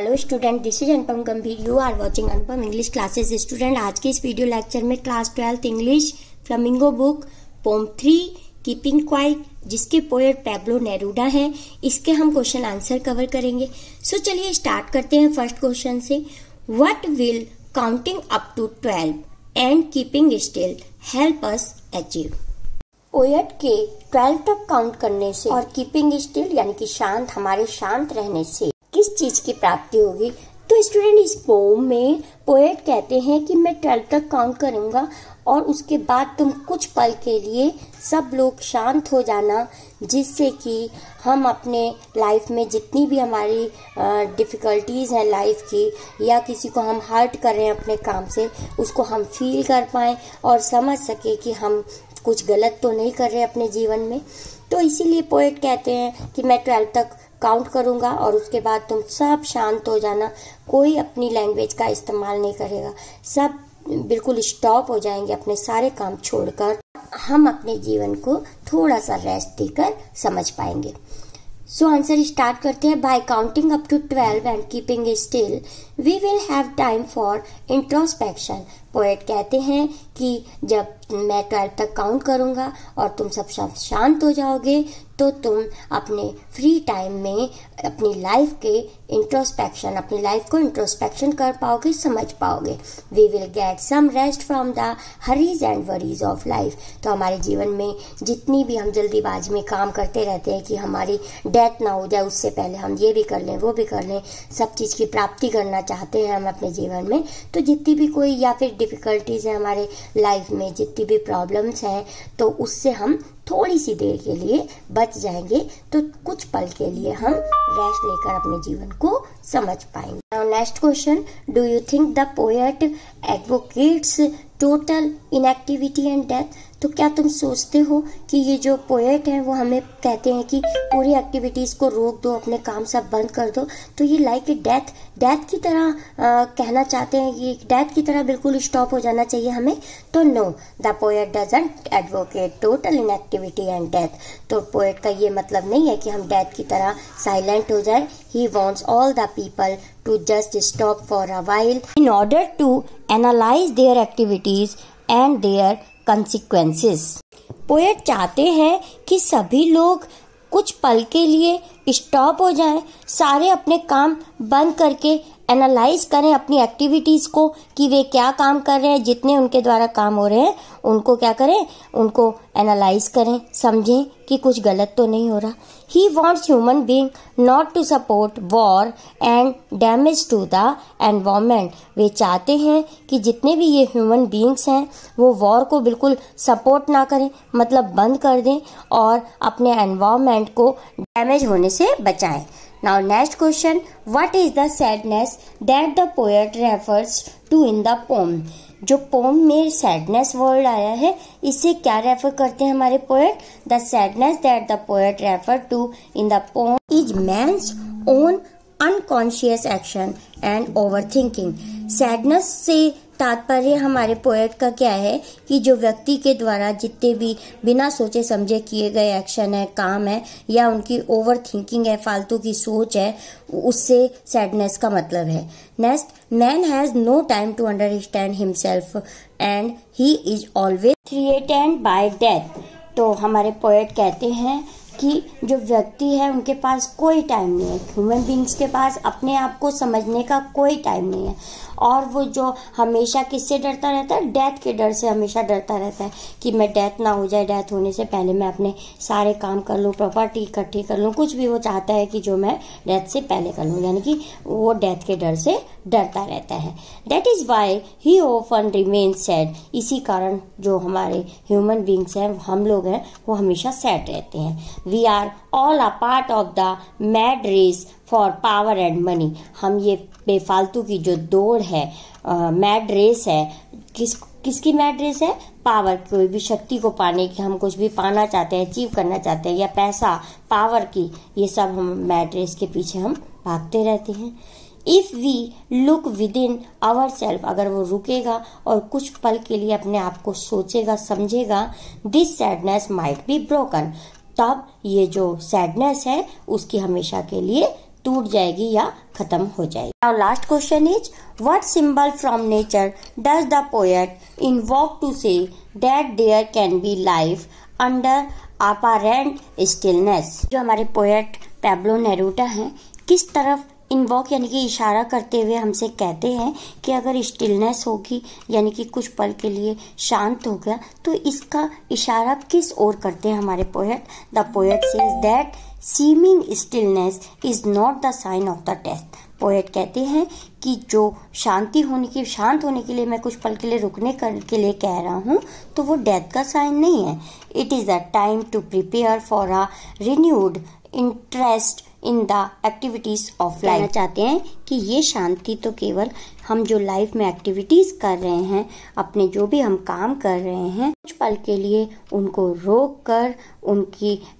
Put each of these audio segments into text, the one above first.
Hello student, this is Anupam Gambhir. You are watching Anupam English classes. Student, आज के इस video lecture में class 12th English Flamingo book poem 3 keeping quiet, जिसके poet Pablo Neruda हैं, इसके हम क्वेश्चन आंसर कवर करेंगे। सो चलिए स्टार्ट करते हैं फर्स्ट क्वेश्चन से। What will counting up to 12 and keeping still help us achieve? Poet के 12 तक काउंट करने से और कीपिंग स्टिल यानी कि शांत, हमारे शांत रहने से किस चीज की प्राप्ति होगी? तो स्टूडेंट, इस पोम में पोएट कहते हैं कि मैं 12 तक काउंट करूंगा और उसके बाद तुम कुछ पल के लिए सब लोग शांत हो जाना, जिससे कि हम अपने लाइफ में जितनी भी हमारी डिफ़िकल्टीज़ हैं लाइफ की, या किसी को हम हर्ट कर रहे हैं अपने काम से, उसको हम फील कर पाएँ और समझ सके कि हम कुछ गलत तो नहीं कर रहे अपने जीवन में। तो इसीलिए पोएट कहते हैं कि मैं 12 तक काउंट करूंगा और उसके बाद तुम सब शांत हो जाना, कोई अपनी लैंग्वेज का इस्तेमाल नहीं करेगा, सब बिल्कुल स्टॉप हो जाएंगे, अपने सारे काम छोड़कर हम अपने जीवन को थोड़ा सा रेस्ट देकर समझ पाएंगे। सो आंसर स्टार्ट करते हैं। By counting up to 12 and keeping still we will have time for introspection. Poet कहते हैं कि जब मैं 12 तक काउंट करूंगा और तुम सब शांत हो जाओगे तो तुम अपने फ्री टाइम में अपनी लाइफ के इंट्रोस्पेक्शन, अपनी लाइफ को इंट्रोस्पेक्शन कर पाओगे, समझ पाओगे। We will get some rest from the hurries and worries of life. तो हमारे जीवन में जितनी भी हम जल्दीबाजी में काम करते रहते हैं कि हमारी डेथ ना हो जाए, उससे पहले हम ये भी कर लें वो भी कर लें, सब चीज़ की प्राप्ति करना चाहते हैं हम अपने जीवन में। तो जितनी भी कोई या फिर डिफ़िकल्टीज़ हैं हमारे लाइफ में, जितनी भी प्रॉब्लम्स हैं, तो उससे हम थोड़ी सी देर के लिए बच जाएंगे, तो कुछ पल के लिए हम रेस्ट लेकर अपने जीवन को समझ पाएंगे। Now next question, do you think the poet advocates total inactivity and death? तो क्या तुम सोचते हो कि ये जो पोएट हैं वो हमें कहते हैं कि पूरी एक्टिविटीज़ को रोक दो, अपने काम सब बंद कर दो? तो ये लाइक डेथ की तरह कहना चाहते हैं कि डेथ की तरह बिल्कुल स्टॉप हो जाना चाहिए हमें? तो no, the poet doesn't advocate total inactivity and death. तो पोएट का ये मतलब नहीं है कि हम डेथ की तरह साइलेंट हो जाए। He wants all the people to just stop for a while in order to analyse their activities and their consequences. Poet चाहते हैं कि सभी लोग कुछ पल के लिए स्टॉप हो जाएं, सारे अपने काम बंद करके एनालाइज करें अपनी एक्टिविटीज़ को कि वे क्या काम कर रहे हैं, जितने उनके द्वारा काम हो रहे हैं उनको क्या करें, उनको एनालाइज करें, समझें कि कुछ गलत तो नहीं हो रहा। He wants human being not to support war and damage to the environment. वे चाहते हैं कि जितने भी ये ह्यूमन बींग्स हैं वो वॉर को बिल्कुल सपोर्ट ना करें, मतलब बंद कर दें और अपने एनवायरमेंट को डैमेज होने से बचाएं। Now next question, what is the sadness that the poet refers to in the poem? जो पोम में सैडनेस वर्ड आया है इससे क्या रेफर करते हैं हमारे poet? The sadness that the poet referred to in the poem is man's own unconscious action and overthinking. Sadness से तात्पर्य हमारे पोएट का क्या है कि जो व्यक्ति के द्वारा जितने भी बिना सोचे समझे किए गए एक्शन है, काम है, या उनकी ओवर थिंकिंग है, फालतू की सोच है, उससे सैडनेस का मतलब है। Next, man has no time to understand himself and he is always threatened by death. तो हमारे पोएट कहते हैं कि जो व्यक्ति है उनके पास कोई टाइम नहीं है, ह्यूमन बींग्स के पास अपने आप को समझने का कोई टाइम नहीं है, और वो जो हमेशा किससे डरता रहता है? डेथ के डर से हमेशा डरता रहता है कि मैं डेथ ना हो जाए, डेथ होने से पहले मैं अपने सारे काम कर लूँ, प्रॉपर्टी इकट्ठी कर लूँ, कुछ भी वो चाहता है कि जो मैं डेथ से पहले कर लूँ, यानी कि वो डेथ के डर से डरता रहता है। That is why he often remain sad. इसी कारण जो हमारे ह्यूमन बींग्स हैं, हम लोग हैं, वो हमेशा सैड रहते हैं। We are all a part of the mad race for power and money. हम ये बेफालतू की जो दौड़ है, मैड रेस है, किसकी मैड रेस है? पावर, कोई भी शक्ति को पाने की, हम कुछ भी पाना चाहते हैं, अचीव करना चाहते हैं, या पैसा, पावर की, ये सब हम मैड रेस के पीछे हम भागते रहते हैं। If we look within our self, अगर वो रुकेगा और कुछ पल के लिए अपने आप को सोचेगा, समझेगा, this sadness might be broken. तब ये जो सैडनेस है उसकी हमेशा के लिए टूट जाएगी या खत्म हो जाएगी। Now last question is what symbol from nature does the poet invoke to say that there can be life under apparent stillness. जो हमारे पोएट पाब्लो नेरुटा हैं किस तरफ इन्वोक यानी कि इशारा करते हुए हमसे कहते हैं कि अगर स्टिलनेस होगी यानी कि कुछ पल के लिए शांत हो गया तो इसका इशारा किस ओर करते हैं हमारे poet. The poet says that seeming stillness is not the sign of the death. Poet कहते हैं कि जो शांत होने के लिए मैं कुछ पल के लिए रुकने के लिए कह रहा हूँ तो वो डेथ का साइन नहीं है। It is a time to prepare for a renewed interest in the activities of life. कहना चाहते हैं कि ये शांति तो केवल हम जो लाइफ में एक्टिविटीज़ कर रहे हैं, अपने जो भी हम काम कर रहे हैं, कुछ पल के लिए उनको रोक कर उन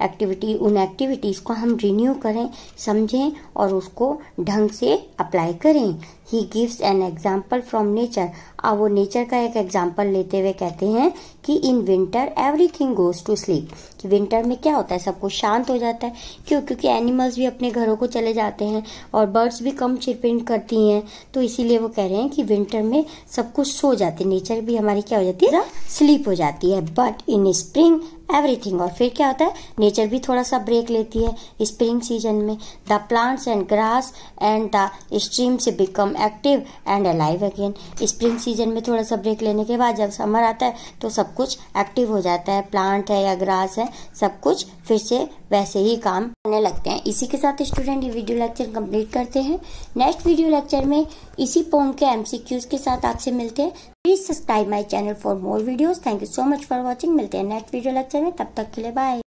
एक्टिविटीज़ को हम रिन्यू करें, समझें और उसको ढंग से अप्लाई करें। He gives an example from nature. अब वो नेचर का एक एग्जाम्पल लेते हुए कहते हैं कि in winter everything goes to sleep. कि विंटर में क्या होता है, सब कुछ शांत हो जाता है। क्यों? क्योंकि एनिमल्स भी अपने घरों को चले जाते हैं और बर्ड्स भी कम चिरपिंग करती हैं, तो इसीलिए वो कह रहे हैं कि विंटर में सब कुछ सो जाते, नेचर भी हमारी क्या हो जाती है, स्लीप हो जाती है। बट इन स्प्रिंग एवरीथिंग, और फिर क्या होता है, नेचर भी थोड़ा सा ब्रेक लेती है स्प्रिंग सीजन में। The plants and grass and the streams become active and alive again. Spring season में थोड़ा सा ब्रेक लेने के बाद जब समर आता है तो सब कुछ एक्टिव हो जाता है, प्लांट है या ग्रास है, सब कुछ फिर से वैसे ही काम करने लगते हैं। इसी के साथ स्टूडेंट ये वीडियो लेक्चर कंप्लीट करते हैं। नेक्स्ट वीडियो लेक्चर में इसी पोएम के MCQs के साथ आपसे मिलते हैं। Please subscribe my channel for more videos. Thank you so much for watching. मिलते हैं नेक्स्ट वीडियो लेक्चर में, तब तक के लिए बाय।